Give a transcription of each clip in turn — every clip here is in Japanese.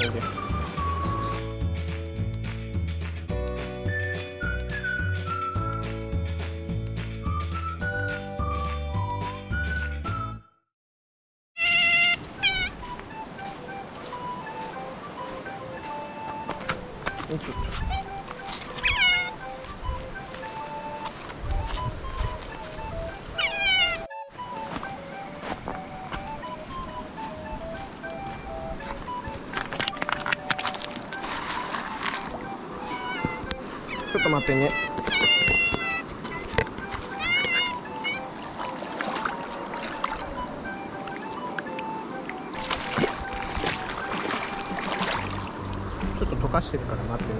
ないんで。よく。ちょっと待ってね。ちょっと溶かしてるから待ってね。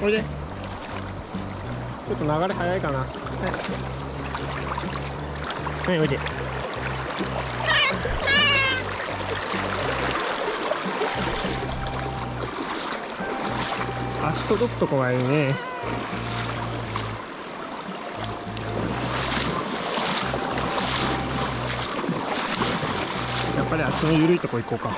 これでちょっと流れ早いかな。はい、おいで。足届くとこがいいね。やっぱり足の緩いとこ行こうか。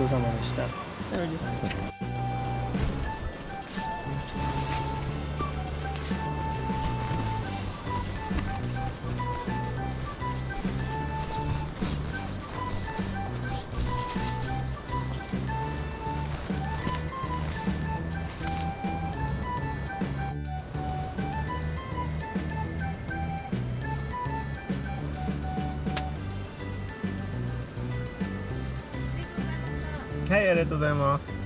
ちそうさまでした。はい、ありがとうございます。